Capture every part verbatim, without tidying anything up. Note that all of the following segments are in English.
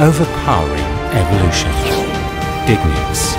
Overpowering Evolution. Dignius.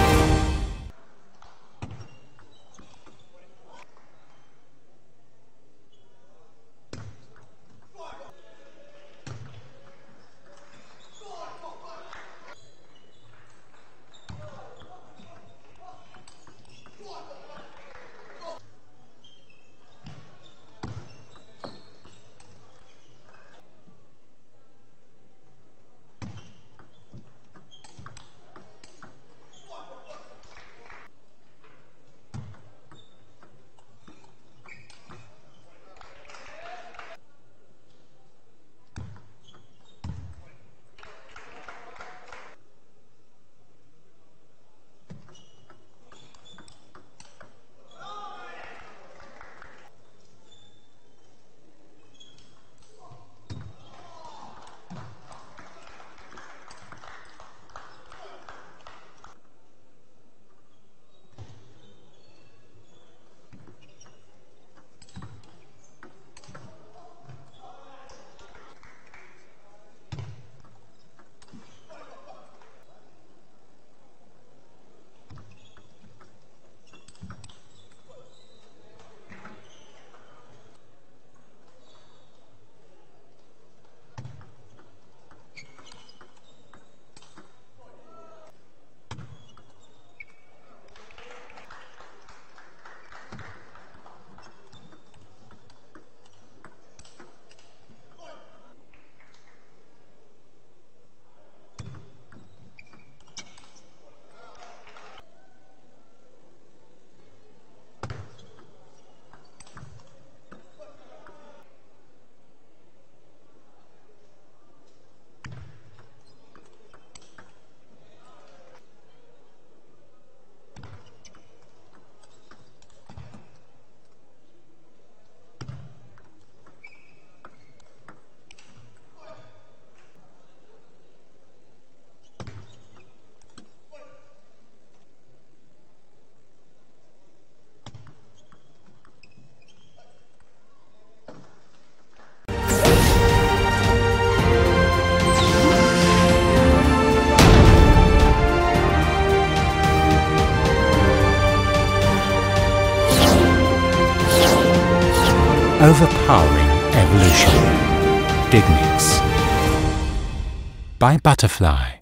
Overpowering Evolution. Dignius. By Butterfly.